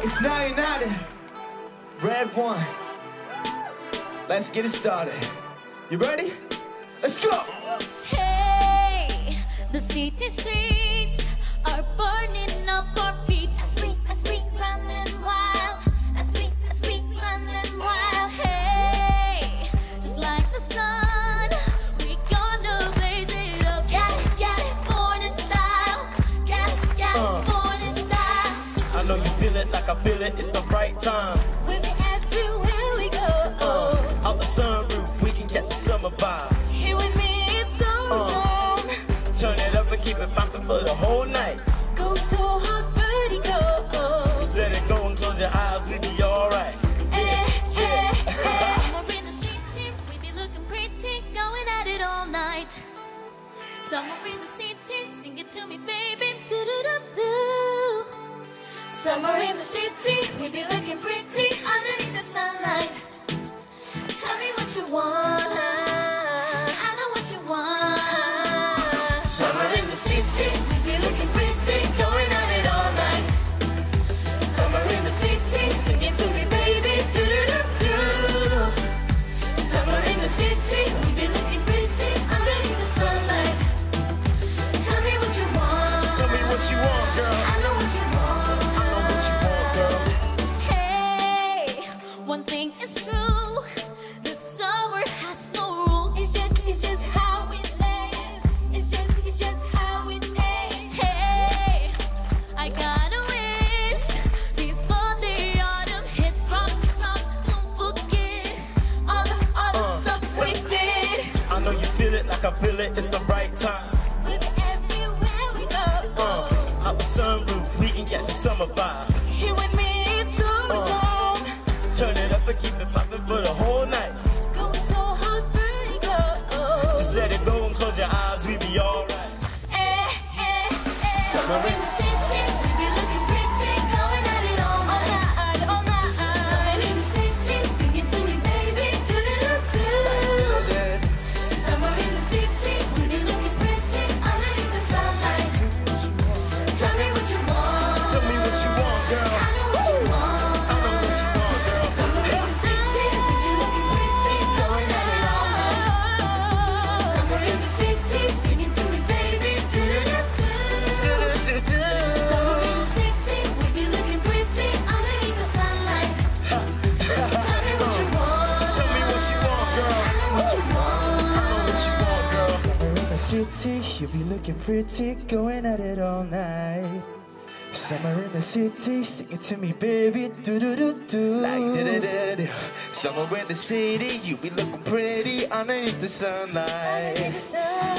It's Now United, Red One. Let's get it started. You ready? Let's go! Hey, the city streets are burning up our feet as we running wild, as we running wild. Hey, just like the sun, we gonna blaze it up. California style, California style. I know you feel it like I feel it. It's the right time. We'll be everywhere we go. Out the sunroof, we can catch the summer vibe. Here with me, it's awesome. Turn it up and keep it poppin' for the whole night. Go so hard, vertigo. Just let it go and close your eyes, we be alright. Summer in the city, we be looking pretty, going at it all night. Summer in the city, sing it to me, baby. Do do do do. Summer in the city, we be looking pretty underneath the sunlight. Tell me what you want, I know what you want. Summer in the city, we be looking pretty, going at it all night. Summer in the city, sing it to me baby, do do do do. Summer in the city, we be looking pretty, underneath the sunlight. Tell me what you want, just tell me what you want, girl. I know what you want, I know what you want, girl. Hey, one thing is true. I feel it, it's the right time. We'll be everywhere we go. Out the sunroof, we can catch the summer vibe. Here with me, it's always home. Turn it up and keep it poppin' for the whole night. Going so hard, vertigo. Just let it go and close your eyes, we be alright. Summer in the city, we be looking pretty, going at it all night, all night. Summer in the city, sing it to me, baby, do do do do. City, you'll be looking pretty, going at it all night. Summer in the city, sing it to me, baby, do do do do. Like da da da do. Summer in the city, you'll be looking pretty underneath the sunlight.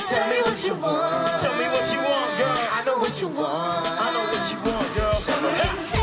Tell me what you want, just tell me what you want, girl. I know what you want, I know what you want, girl. Summer in the city.